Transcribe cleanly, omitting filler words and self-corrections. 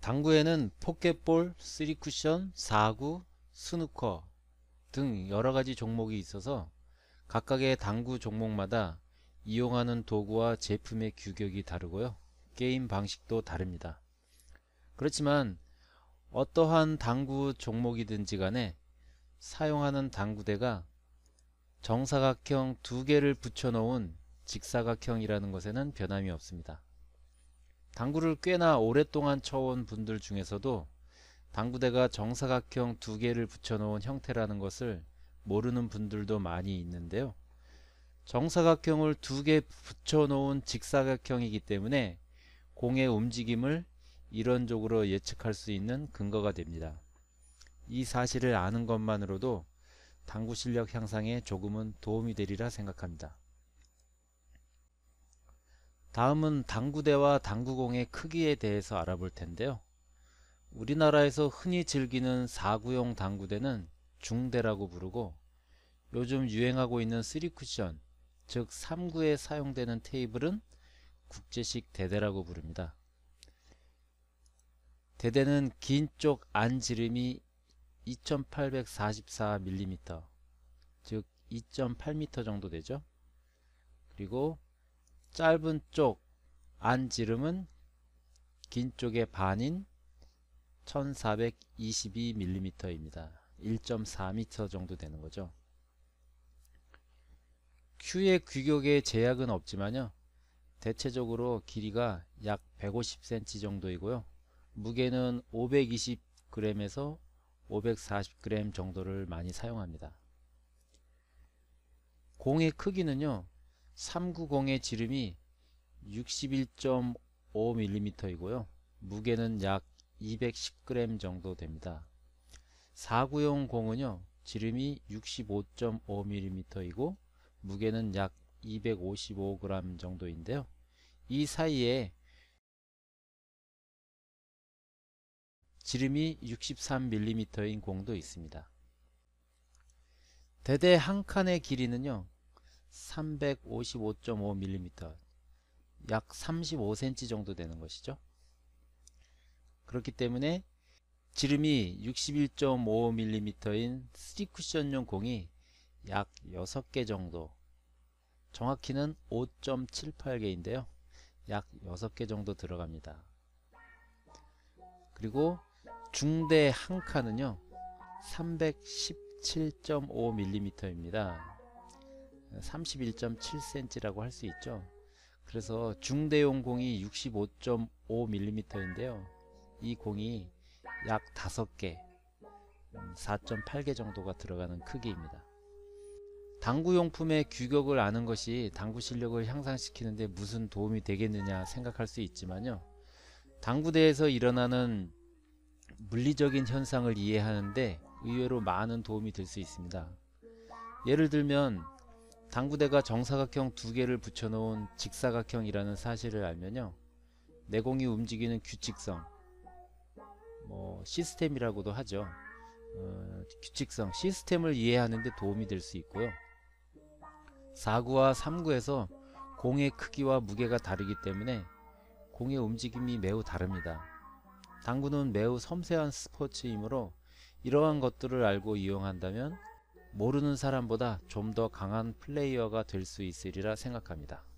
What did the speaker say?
당구에는 포켓볼, 쓰리쿠션, 4구, 스누커 등 여러가지 종목이 있어서 각각의 당구 종목마다 이용하는 도구와 제품의 규격이 다르고요, 게임 방식도 다릅니다. 그렇지만 어떠한 당구 종목이든지 간에 사용하는 당구대가 정사각형 두 개를 붙여놓은 직사각형이라는 것에는 변함이 없습니다. 당구를 꽤나 오랫동안 쳐온 분들 중에서도 당구대가 정사각형 두 개를 붙여놓은 형태라는 것을 모르는 분들도 많이 있는데요, 정사각형을 두 개 붙여놓은 직사각형이기 때문에 공의 움직임을 이론적으로 예측할 수 있는 근거가 됩니다. 이 사실을 아는 것만으로도 당구 실력 향상에 조금은 도움이 되리라 생각합니다. 다음은 당구대와 당구공의 크기에 대해서 알아볼 텐데요, 우리나라에서 흔히 즐기는 4구용 당구대는 중대라고 부르고, 요즘 유행하고 있는 쓰리쿠션, 즉 3구에 사용되는 테이블은 국제식 대대라고 부릅니다. 대대는 긴 쪽 안지름이 2844mm, 즉 2.8m 정도 되죠. 그리고 짧은 쪽 안지름은 긴 쪽의 반인 1422mm 입니다. 1.4m 정도 되는 거죠. 큐의 규격에 제약은 없지만요, 대체적으로 길이가 약 150cm 정도이고요, 무게는 520g에서 540g 정도를 많이 사용합니다. 공의 크기는요, 3구공의 지름이 61.5mm 이고요, 무게는 약 210g 정도 됩니다. 4구용 공은요, 지름이 65.5mm 이고 무게는 약 255g 정도인데요, 이 사이에 지름이 63mm인 공도 있습니다. 대대 한 칸의 길이는요, 355.5mm, 약 35cm 정도 되는 것이죠. 그렇기 때문에 지름이 61.5mm인 쓰리쿠션용 공이 약 6개 정도, 정확히는 5.78개인데요, 약 6개 정도 들어갑니다. 그리고 중대 한 칸은요, 317.5mm 입니다. 31.7cm라고 할 수 있죠. 그래서 중대용 공이 65.5mm 인데요, 이 공이 약 5개, 4.8개 정도가 들어가는 크기입니다. 당구용품의 규격을 아는 것이 당구 실력을 향상시키는데 무슨 도움이 되겠느냐 생각할 수 있지만요, 당구대에서 일어나는 물리적인 현상을 이해하는데 의외로 많은 도움이 될 수 있습니다. 예를 들면 당구대가 정사각형 두 개를 붙여놓은 직사각형이라는 사실을 알면요, 내공이 움직이는 규칙성, 시스템이라고도 하죠. 규칙성, 시스템을 이해하는데 도움이 될 수 있고요, 4구와 3구에서 공의 크기와 무게가 다르기 때문에 공의 움직임이 매우 다릅니다. 당구는 매우 섬세한 스포츠이므로 이러한 것들을 알고 이용한다면 모르는 사람보다 좀 더 강한 플레이어가 될 수 있으리라 생각합니다.